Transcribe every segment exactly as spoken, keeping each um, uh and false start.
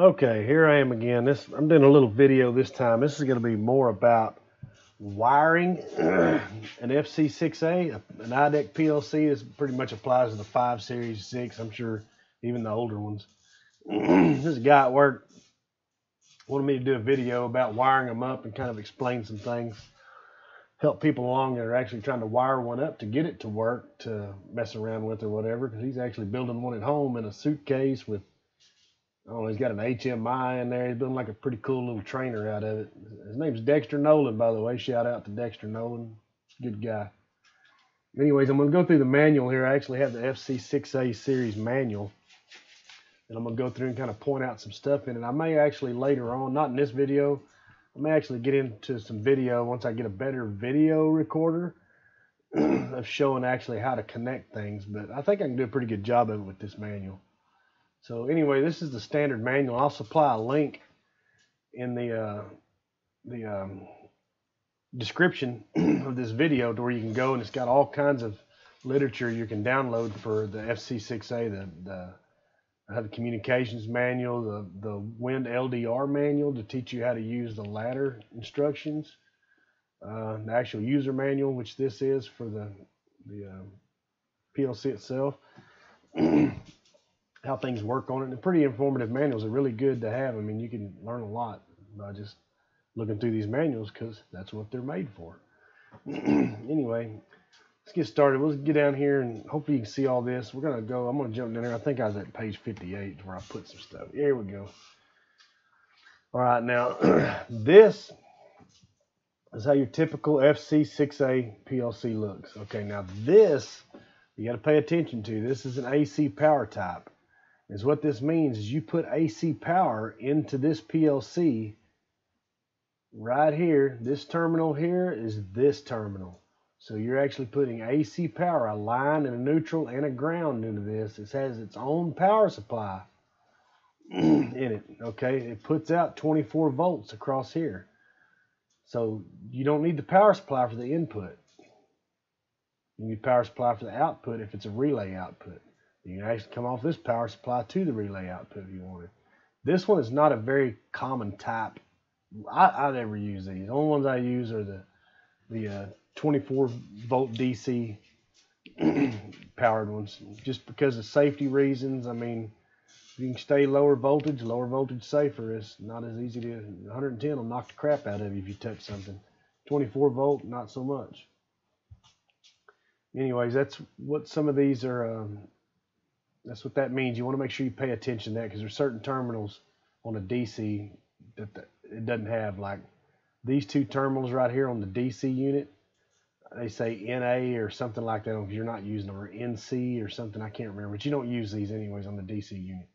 Okay, here I am again. This I'm doing a little video this time. This is going to be more about wiring an F C six A, an I D E C P L C. This pretty much applies to the five series, six, I'm sure, even the older ones. This guy at work wanted me to do a video about wiring them up and kind of explain some things, help people along that are actually trying to wire one up to get it to work, to mess around with or whatever, because he's actually building one at home in a suitcase with, I don't know, he's got an H M I in there. He's building like a pretty cool little trainer out of it. His name's Dexter Nolan, by the way. Shout out to Dexter Nolan. Good guy. Anyways, I'm going to go through the manual here. I actually have the F C six A series manual, and I'm going to go through and kind of point out some stuff in it. I may actually later on, not in this video, I may actually get into some video once I get a better video recorder of showing actually how to connect things, but I think I can do a pretty good job of it with this manual. So anyway, this is the standard manual. I'll supply a link in the uh, the um, description of this video to where you can go, and it's got all kinds of literature you can download for the F C six A, the, the I have the communications manual, the, the wind L D R manual to teach you how to use the ladder instructions, uh, the actual user manual, which this is for the, the um, P L C itself, how things work on it. And they're pretty informative manuals. Are really good to have. I mean, you can learn a lot by just looking through these manuals because that's what they're made for. Anyway, let's get started. We'll get down here and hopefully you can see all this. We're gonna go. I'm gonna jump down here. I think I was at page fifty-eight where I put some stuff. Here we go. All right, now this is how your typical F C six A P L C looks. Okay, now this you got to pay attention to. This is an A C power type. Is what this means is you put A C power into this P L C right here. This terminal here is this terminal. So you're actually putting A C power, a line and a neutral and a ground into this. It has its own power supply in it, okay? It puts out twenty-four volts across here. So you don't need the power supply for the input. You need power supply for the output if it's a relay output. You can actually come off this power supply to the relay output if you wanted. This one is not a very common type. I, I never use these. The only ones I use are the, the, uh, twenty-four volt D C powered ones, just because of safety reasons. I mean, if you can stay lower voltage, lower voltage safer. It's not as easy to, one ten will knock the crap out of you if you touch something. twenty-four volt, not so much. Anyways, that's what some of these are. Um, that's what that means. You want to make sure you pay attention to that, because there's certain terminals on a D C that the, it doesn't have, like these two terminals right here on the D C unit. They say N A or something like that if you're not using them, or N C or something. I can't remember, but you don't use these anyways on the D C unit.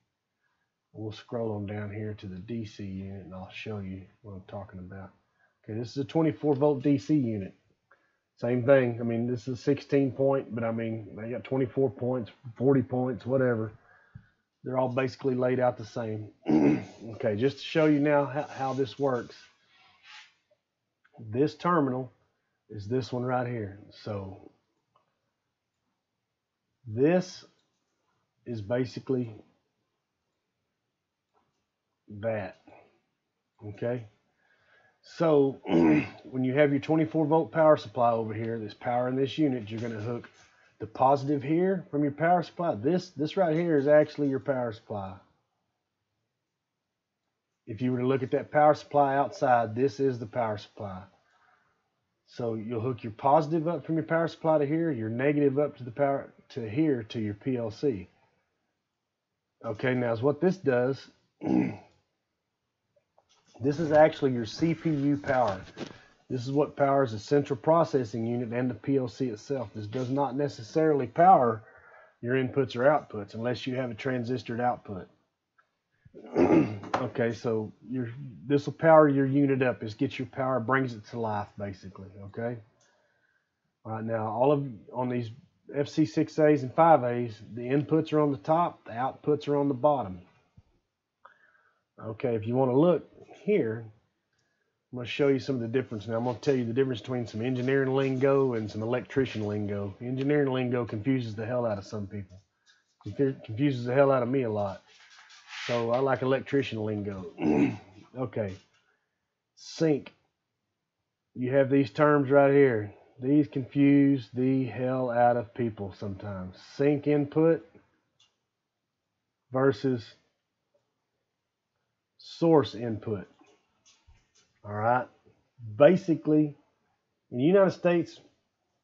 We'll scroll on down here to the D C unit and I'll show you what I'm talking about. Okay, this is a twenty-four volt D C unit. Same thing. I mean, this is sixteen point, but I mean, they got twenty-four points, forty points, whatever. They're all basically laid out the same. Okay, just to show you now how, how this works. This terminal is this one right here. So this is basically that. Okay, so when you have your twenty-four volt power supply over here, this power in this unit, you're going to hook the positive here from your power supply. This this right here is actually your power supply. If you were to look at that power supply outside, this is the power supply. So you'll hook your positive up from your power supply to here, your negative up to the power to here to your P L C. Okay, now is what this does. This is actually your C P U power. This is what powers the central processing unit and the P L C itself. This does not necessarily power your inputs or outputs unless you have a transistored output. Okay, so your this will power your unit up. It gets your power, brings it to life, basically. Okay. All right, now all of on these F C six A's and five A's, the inputs are on the top, the outputs are on the bottom. Okay, if you want to look here, I'm going to show you some of the difference. Now I'm going to tell you the difference between some engineering lingo and some electrician lingo. Engineering lingo confuses the hell out of some people. It confuses the hell out of me a lot. So I like electrician lingo. Okay. Sync. You have these terms right here. These confuse the hell out of people sometimes. Sync input versus source input. All right. Basically, in the United States,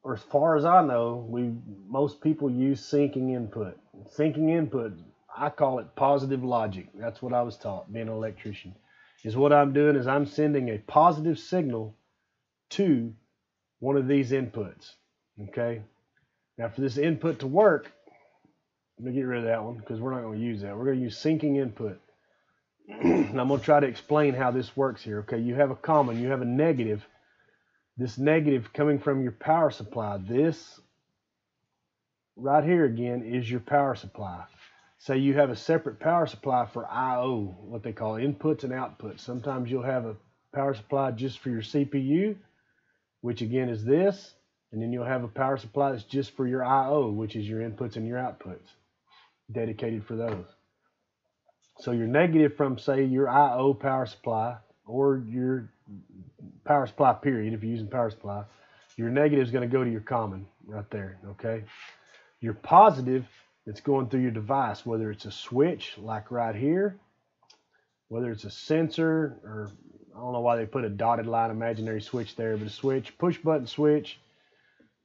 or as far as I know, we most people use syncing input. Syncing input, I call it positive logic. That's what I was taught, being an electrician. Is what I'm doing is I'm sending a positive signal to one of these inputs. Okay. Now for this input to work, let me get rid of that one because we're not going to use that. We're going to use syncing input. And I'm going to try to explain how this works here. Okay, you have a common, you have a negative. This negative coming from your power supply. This right here again is your power supply. Say you have a separate power supply for I O, what they call inputs and outputs. Sometimes you'll have a power supply just for your C P U, which again is this, and then you'll have a power supply that's just for your I O, which is your inputs and your outputs, dedicated for those. So your negative from, say, your I O power supply or your power supply period, if you're using power supply, your negative is going to go to your common right there, okay? Your positive, it's going through your device, whether it's a switch like right here, whether it's a sensor, or I don't know why they put a dotted line imaginary switch there, but a switch, push button switch.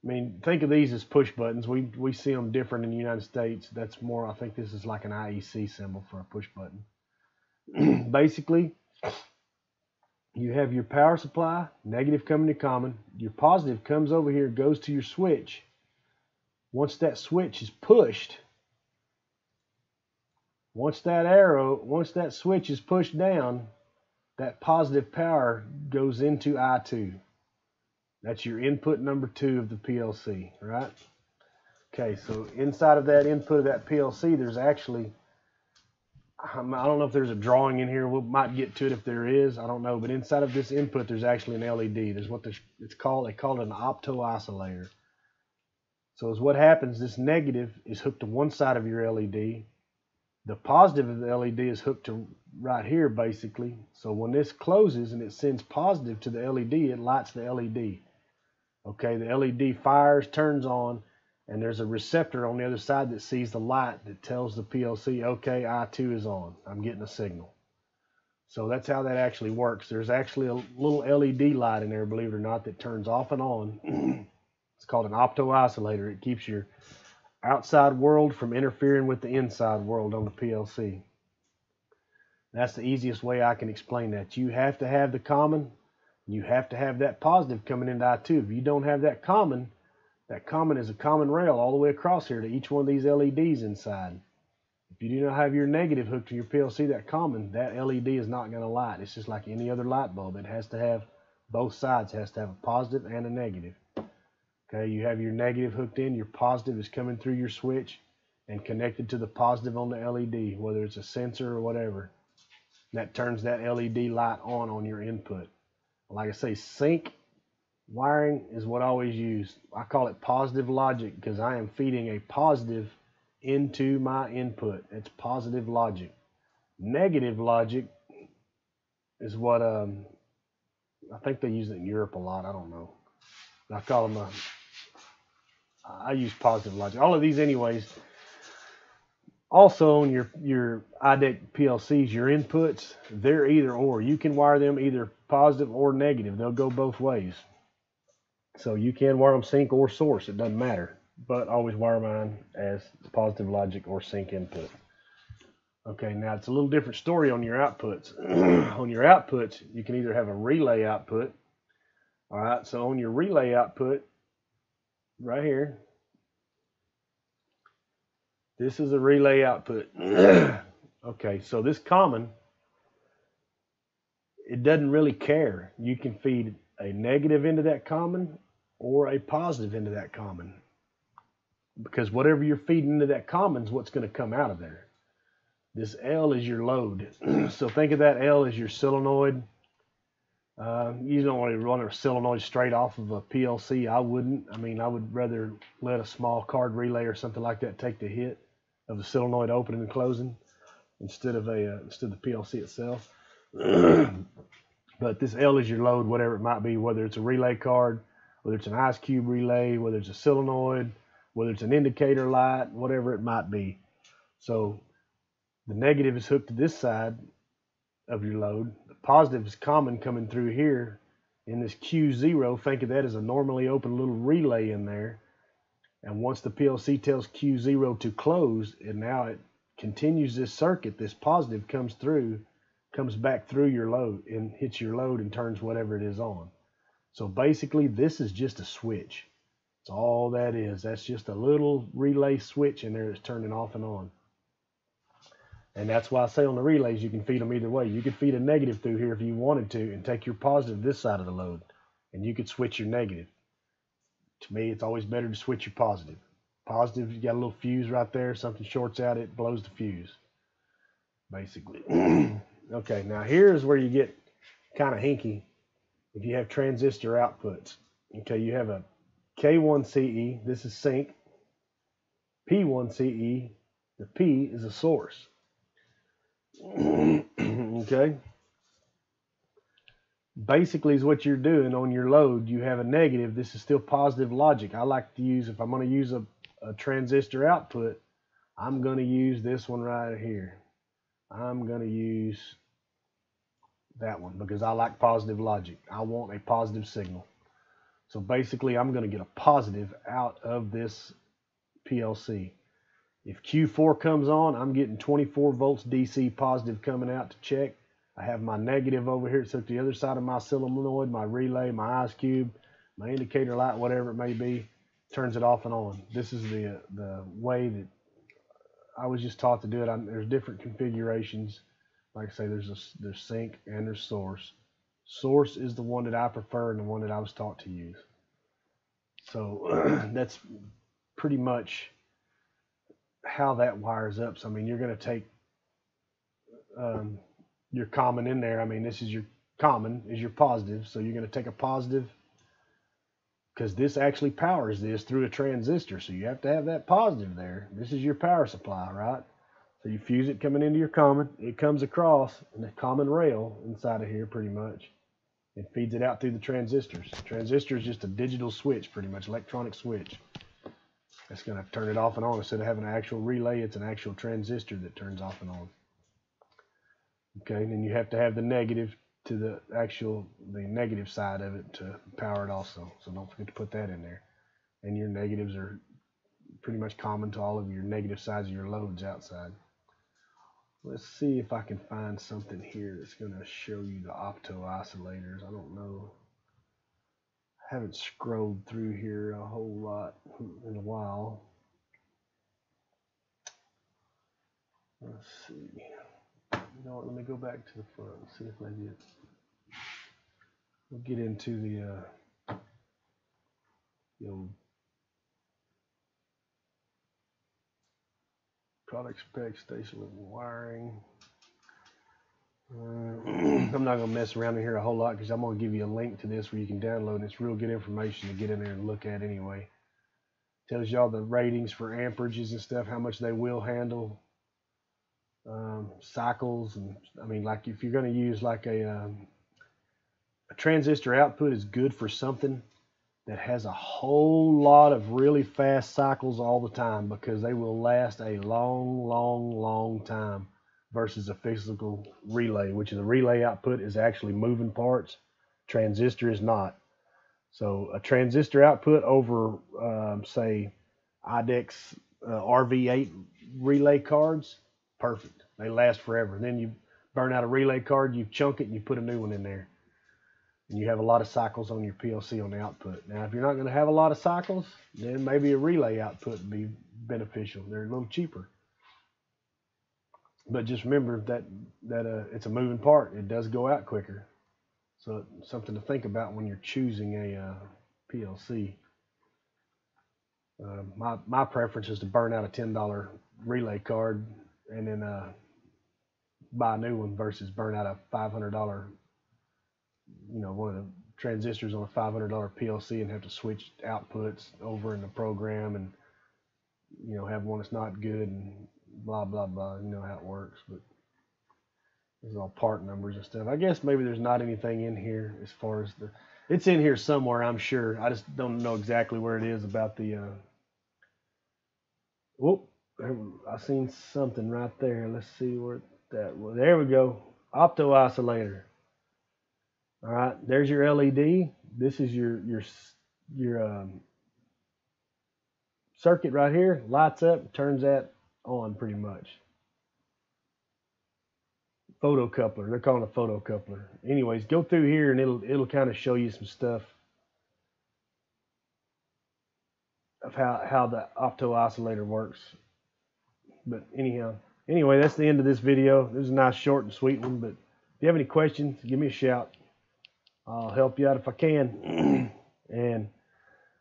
I mean, think of these as push buttons. We, we see them different in the United States. That's more, I think this is like an I E C symbol for a push button. Basically, you have your power supply, negative coming to common. Your positive comes over here, goes to your switch. Once that switch is pushed, once that arrow, once that switch is pushed down, that positive power goes into I two. That's your input number two of the P L C, right? Okay, so inside of that input of that P L C, there's actually, I don't know if there's a drawing in here. We might get to it if there is. I don't know. But inside of this input, there's actually an L E D. There's what it's called. They call it an opto-isolator. So is what happens, this negative is hooked to one side of your L E D. The positive of the L E D is hooked to right here, basically. So when this closes and it sends positive to the L E D, it lights the L E D. Okay, the L E D fires, turns on, and there's a receptor on the other side that sees the light that tells the P L C, okay, I two is on. I'm getting a signal. So that's how that actually works. There's actually a little L E D light in there, believe it or not, that turns off and on. It's called an opto-isolator. It keeps your outside world from interfering with the inside world on the P L C. That's the easiest way I can explain that. You have to have the common. You have to have that positive coming into I two. If you don't have that common, that common is a common rail all the way across here to each one of these L E Ds inside. If you do not have your negative hooked to your P L C, that common, that L E D is not going to light. It's just like any other light bulb. It has to have both sides. It has to have a positive and a negative. Okay, you have your negative hooked in. Your positive is coming through your switch and connected to the positive on the L E D, whether it's a sensor or whatever. And that turns that L E D light on on your input. Like I say, sync wiring is what I always use. I call it positive logic because I am feeding a positive into my input. It's positive logic. Negative logic is what um, I think they use it in Europe a lot. I don't know. I call them a, I use positive logic. All of these anyways. Also on your, your I D E C P L Cs, your inputs, they're either or. You can wire them either positive or negative. They'll go both ways. So you can wire them sync or source. It doesn't matter. But always wire mine as positive logic or sync input. Okay, now it's a little different story on your outputs. On your outputs, you can either have a relay output. All right, so on your relay output, right here, this is a relay output. Okay, so this common, it doesn't really care. You can feed a negative into that common or a positive into that common, because whatever you're feeding into that common is what's going to come out of there. This L is your load. So think of that L as your solenoid. Uh, you don't want to run a solenoid straight off of a P L C. I wouldn't. I mean, I would rather let a small card relay or something like that take the hit of the solenoid opening and closing. instead of a uh, instead of the P L C itself. But this L is your load, whatever it might be, whether it's a relay card, whether it's an ice cube relay, whether it's a solenoid, whether it's an indicator light, whatever it might be. So the negative is hooked to this side of your load. The positive is common coming through here in this Q zero. Think of that as a normally open little relay in there. And once the P L C tells Q zero to close, and now it continues this circuit, this positive comes through, comes back through your load and hits your load and turns whatever it is on. So basically this is just a switch. That's all that is. That's just a little relay switch in there that's turning off and on. And that's why I say on the relays you can feed them either way. You could feed a negative through here if you wanted to and take your positive this side of the load, and you could switch your negative. To me, it's always better to switch your positive. Positive, you got a little fuse right there. Something shorts out, it blows the fuse, basically. Okay, now here's where you get kind of hinky if you have transistor outputs. Okay, you have a K one C E, this is sync. P one C E, the P is a source. Okay. Basically is what you're doing on your load. You have a negative. This is still positive logic. I like to use, if I'm going to use a, a transistor output, I'm going to use this one right here. I'm going to use that one because I like positive logic. I want a positive signal. So basically I'm going to get a positive out of this P L C. If Q four comes on, I'm getting twenty-four volts D C positive coming out to check. I have my negative over here. It's hooked to the other side of my solenoid, my relay, my ice cube, my indicator light, whatever it may be, turns it off and on. This is the, the way that I was just taught to do it. I, there's different configurations. Like I say, there's, a, there's sync and there's source. Source is the one that I prefer and the one that I was taught to use. So that's pretty much how that wires up. So I mean, you're going to take um, your common in there. I mean, this is your common is your positive. So you're going to take a positive because this actually powers this through a transistor. So you have to have that positive there. This is your power supply, right? So you fuse it coming into your common. It comes across in the common rail inside of here pretty much. It feeds it out through the transistors. Transistor is just a digital switch, pretty much electronic switch. It's going to turn it off and on. Instead of having an actual relay, it's an actual transistor that turns off and on. Okay, and then you have to have the negative to the actual, the negative side of it to power it also. So don't forget to put that in there. And your negatives are pretty much common to all of your negative sides of your loads outside. Let's see if I can find something here that's going to show you the opto-isolators. I don't know. I haven't scrolled through here a whole lot in a while. Let's see. You know what, let me go back to the front and see if I did. We'll get into the, uh, the old product specs, station level wiring. Uh, I'm not going to mess around in here a whole lot because I'm going to give you a link to this where you can download. It's real good information to get in there and look at anyway. Tells y'all the ratings for amperages and stuff, how much they will handle, um, cycles. And I mean, like if you're going to use like a, um, a transistor output is good for something that has a whole lot of really fast cycles all the time because they will last a long, long, long time. Versus a physical relay, which is a relay output is actually moving parts. Transistor is not. So a transistor output over, um, say, I D E C's uh, R V eight relay cards, perfect. They last forever. Then you burn out a relay card, you chunk it, and you put a new one in there. And you have a lot of cycles on your P L C on the output. Now, if you're not going to have a lot of cycles, then maybe a relay output would be beneficial. They're a little cheaper. But just remember that that uh, it's a moving part. It does go out quicker. So it's something to think about when you're choosing a uh, P L C. Uh, my, my preference is to burn out a ten dollar relay card and then uh, buy a new one versus burn out a five hundred dollar, you know, one of the transistors on a five hundred dollar P L C and have to switch outputs over in the program and, you know, have one that's not good and blah, blah, blah. You know how it works, but there's all part numbers and stuff. I guess maybe there's not anything in here as far as the, it's in here somewhere, I'm sure. I just don't know exactly where it is about the, uh, whoop, I seen something right there. Let's see where that was. There we go. Opto-isolator. All right, there's your L E D. This is your, your, your um, circuit right here. Lights up, turns that on pretty much. Photo coupler. They're calling it a photo coupler. Anyways, go through here and it'll it'll kind of show you some stuff of how how the opto-isolator works. But anyhow, anyway, that's the end of this video. This is a nice short and sweet one. But if you have any questions, give me a shout. I'll help you out if I can. And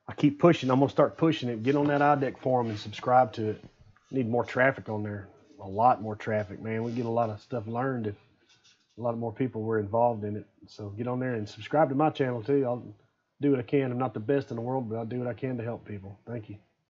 I keep pushing. I'm gonna start pushing it. Get on that I D E C forum and subscribe to it. Need more traffic on there. A lot more traffic, man. We get a lot of stuff learned if a lot more people were involved in it. So get on there and subscribe to my channel too. I'll do what I can. I'm not the best in the world, but I'll do what I can to help people. Thank you.